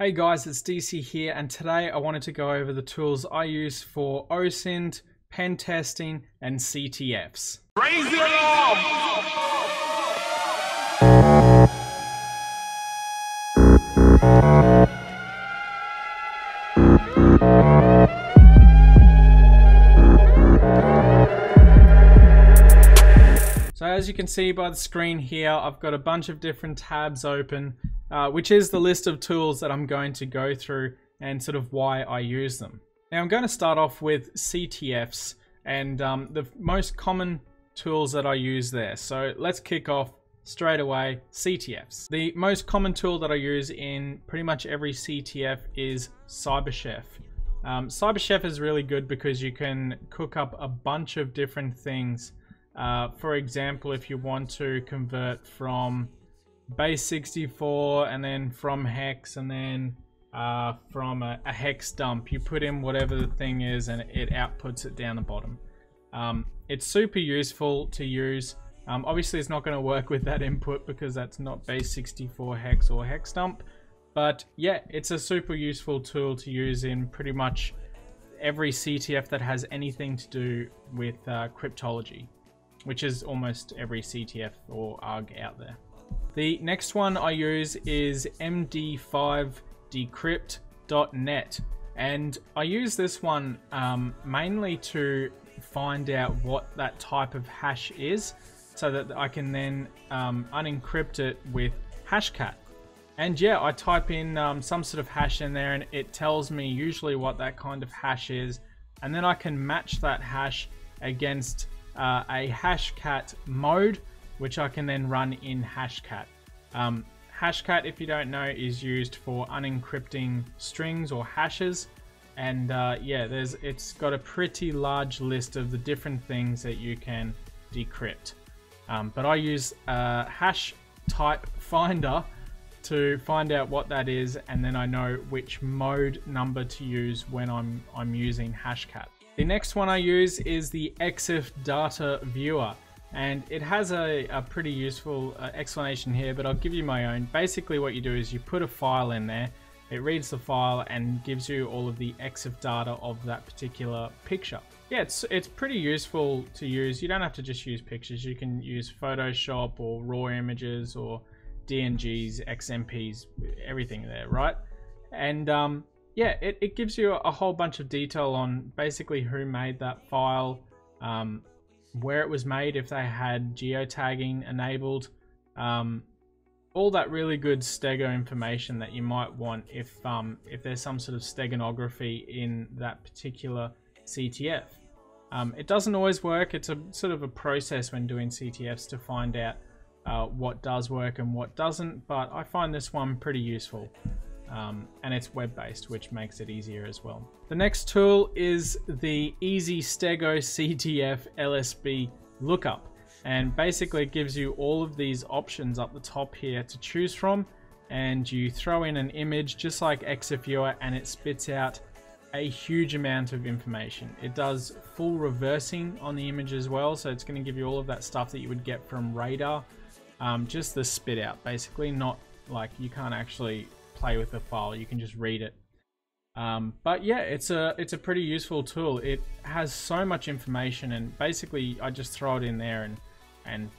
Hey guys, it's DC here, and today I wanted to go over the tools I use for OSINT, pen testing, and CTFs. Raise it up! So as you can see by the screen here, I've got a bunch of different tabs open. Which is the list of tools that I'm going to go through and sort of why I use them. Now I'm going to start off with CTFs and the most common tools that I use there. So let's kick off straight away, CTFs. The most common tool that I use in pretty much every CTF is CyberChef. CyberChef is really good because you can cook up a bunch of different things. For example, if you want to convert from base 64 and then from hex and then from a hex dump, you put in whatever the thing is and it outputs it down the bottom. It's super useful to use. Obviously it's not going to work with that input because that's not base 64 hex or hex dump, but yeah, it's a super useful tool to use in pretty much every CTF that has anything to do with cryptology, which is almost every CTF or ARG out there. The next one I use is md5decrypt.net, and I use this one mainly to find out what that type of hash is so that I can then unencrypt it with Hashcat. And yeah, I type in some sort of hash in there and it tells me usually what that kind of hash is, and then I can match that hash against a Hashcat mode, which I can then run in Hashcat. Hashcat, if you don't know, is used for unencrypting strings or hashes. And yeah, it's got a pretty large list of the different things that you can decrypt. But I use a hash type finder to find out what that is, and then I know which mode number to use when I'm using Hashcat. The next one I use is the Exif Data Viewer. And it has a pretty useful explanation here, but I'll give you my own. Basically what you do is you put a file in there, it reads the file and gives you all of the EXIF data of that particular picture. Yeah, it's pretty useful to use. You don't have to just use pictures. You can use Photoshop or raw images or DNGs, XMPs, everything there, right? And yeah, it gives you a whole bunch of detail on basically who made that file, where it was made, if they had geotagging enabled, all that really good stego information that you might want if there's some sort of steganography in that particular CTF. It doesn't always work. It's a sort of a process when doing CTFs to find out what does work and what doesn't, but I find this one pretty useful. And it's web-based, which makes it easier as well. The next tool is the Easy Stego CTF LSB Lookup, and basically it gives you all of these options up the top here to choose from, and you throw in an image just like Exif Viewer and it spits out a huge amount of information. It does full reversing on the image as well, so it's going to give you all of that stuff that you would get from radar, just the spit out basically, not like you can't actually play with the file, you can just read it. But yeah, it's a pretty useful tool. It has so much information, and basically I just throw it in there and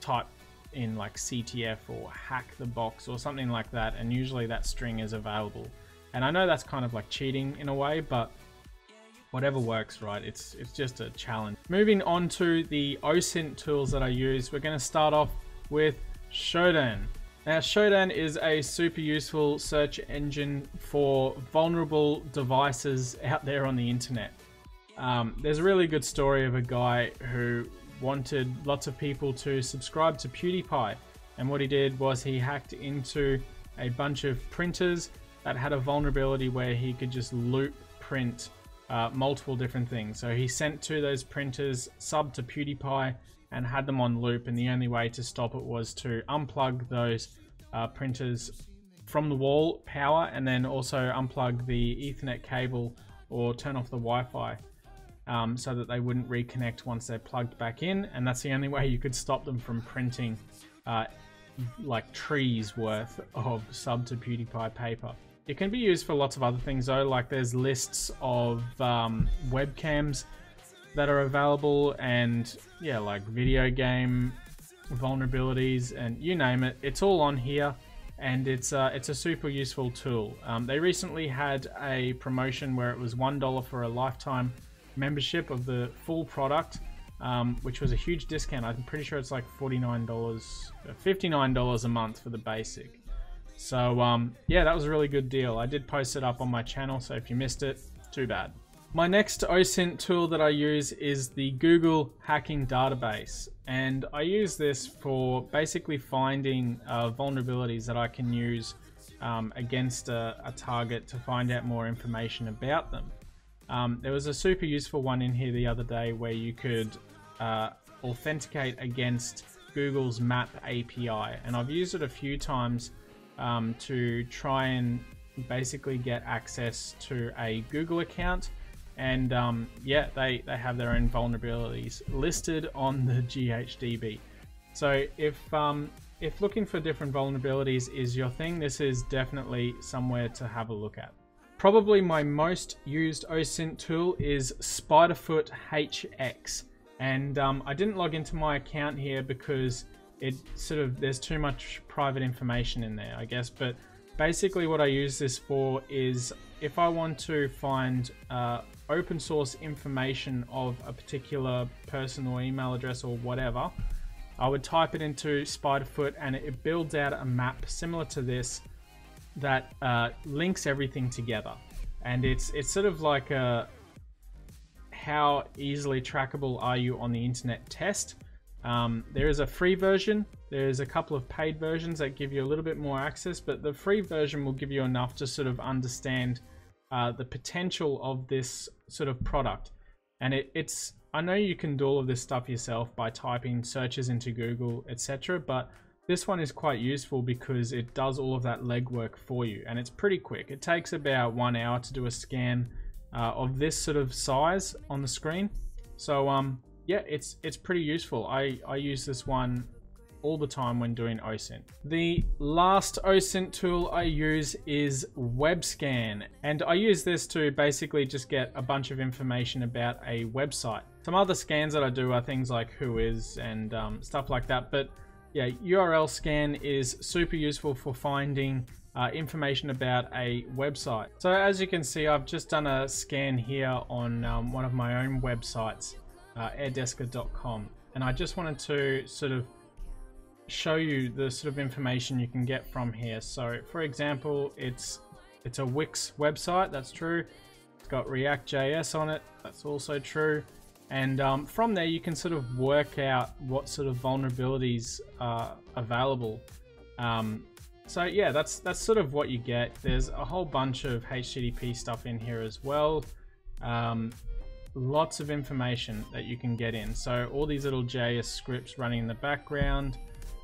type in like CTF or hack the box or something like that, and usually that string is available. And I know that's kind of like cheating in a way, but whatever works, right? It's just a challenge. Moving on to the OSINT tools that I use, we're going to start off with Shodan. Now, Shodan is a super useful search engine for vulnerable devices out there on the internet. There's a really good story of a guy who wanted lots of people to subscribe to PewDiePie. And what he did was he hacked into a bunch of printers that had a vulnerability where he could just loop print multiple different things. So he sent to those printers, sub to PewDiePie, and had them on loop, and the only way to stop it was to unplug those printers from the wall power, and then also unplug the Ethernet cable or turn off the Wi-Fi so that they wouldn't reconnect once they're plugged back in. And that's the only way you could stop them from printing like trees worth of sub to PewDiePie paper. It can be used for lots of other things though, like there's lists of webcams that are available, and yeah, like video game vulnerabilities and you name it, it's all on here. And it's a super useful tool. They recently had a promotion where it was $1 for a lifetime membership of the full product, which was a huge discount. I'm pretty sure it's like $59 a month for the basic. So yeah, that was a really good deal. I did post it up on my channel, so if you missed it, too bad. My next OSINT tool that I use is the Google Hacking Database, and I use this for basically finding vulnerabilities that I can use against a target to find out more information about them. There was a super useful one in here the other day where you could authenticate against Google's Map API, and I've used it a few times to try and basically get access to a Google account. And yeah, they have their own vulnerabilities listed on the GHDB. So if looking for different vulnerabilities is your thing, this is definitely somewhere to have a look at. Probably my most used OSINT tool is SpiderFoot HX. And I didn't log into my account here because it sort of, there's too much private information in there, I guess. But basically what I use this for is if I want to find open source information of a particular person or email address or whatever, I would type it into SpiderFoot and it builds out a map similar to this that links everything together. And it's sort of like a how easily trackable are you on the internet test. There is a free version, there's a couple of paid versions that give you a little bit more access, but the free version will give you enough to sort of understand the potential of this sort of product. And it's, I know you can do all of this stuff yourself by typing searches into Google, etc., but this one is quite useful because it does all of that legwork for you, and it's pretty quick. It takes about 1 hour to do a scan of this sort of size on the screen. So yeah, it's pretty useful. I use this one all the time when doing OSINT. The last OSINT tool I use is WebScan, and I use this to basically just get a bunch of information about a website. Some other scans that I do are things like Whois and stuff like that, but yeah, URL scan is super useful for finding information about a website. So as you can see, I've just done a scan here on one of my own websites, airdeska.com, and I just wanted to sort of show you the sort of information you can get from here. So for example, it's a Wix website, that's true. It's got React.js on it, that's also true. And from there you can sort of work out what sort of vulnerabilities are available. So yeah, that's sort of what you get. There's a whole bunch of HTTP stuff in here as well. Lots of information that you can get in. So all these little JS scripts running in the background,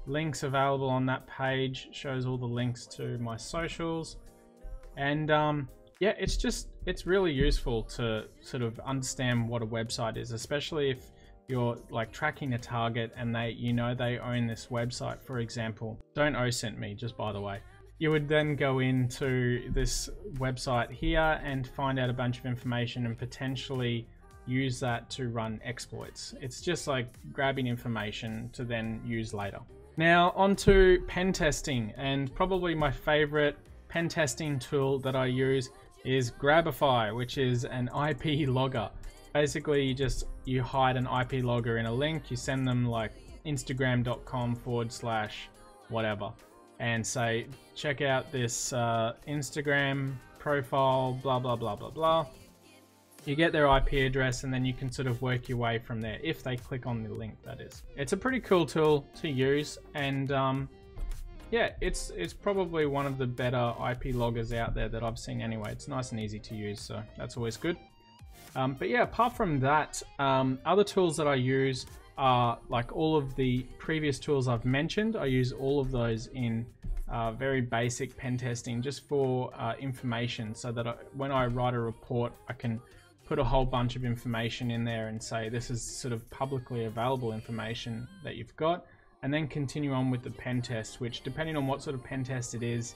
links available on that page, shows all the links to my socials. And yeah, it's really useful to sort of understand what a website is, especially if you're like tracking a target and they, you know, they own this website, for example. Don't OSINT me, just by the way. You would then go into this website here and find out a bunch of information and potentially use that to run exploits. It's just like grabbing information to then use later. Now onto pen testing, and probably my favorite pen testing tool that I use is Grabify, which is an IP logger. Basically you hide an IP logger in a link, you send them like instagram.com/ whatever, and say, check out this Instagram profile, blah, blah, blah, blah, blah. You get their IP address, and then you can sort of work your way from there if they click on the link, that is. It's a pretty cool tool to use, and yeah, it's probably one of the better IP loggers out there that I've seen anyway. It's nice and easy to use, so that's always good. But yeah, apart from that, other tools that I use are like all of the previous tools I've mentioned. I use all of those in very basic pen testing, just for information, so that when I write a report, I can put a whole bunch of information in there and say, this is sort of publicly available information that you've got, and then continue on with the pen test, which depending on what sort of pen test it is,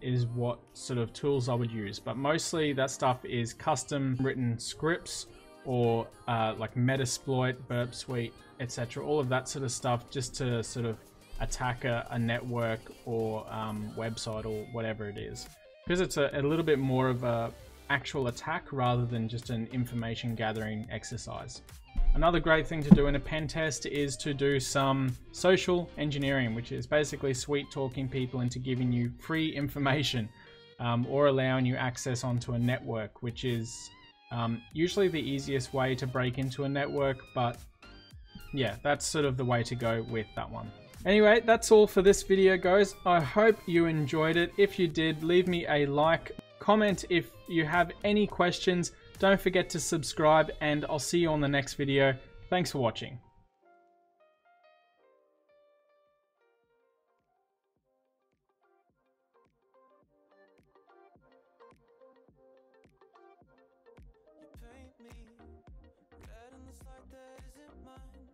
is what sort of tools I would use. But mostly that stuff is custom written scripts or like Metasploit, Burp Suite, etc. All of that sort of stuff just to sort of attack a network or website or whatever it is. Because it's a little bit more of a actual attack rather than just an information gathering exercise. Another great thing to do in a pen test is to do some social engineering, which is basically sweet talking people into giving you free information or allowing you access onto a network, which is usually the easiest way to break into a network. But yeah, that's sort of the way to go with that one. Anyway, that's all for this video, guys. I hope you enjoyed it. If you did, leave me a like, comment if you have any questions. Don't forget to subscribe, and I'll see you on the next video. Thanks for watching. You paint me red in this light that isn't mine.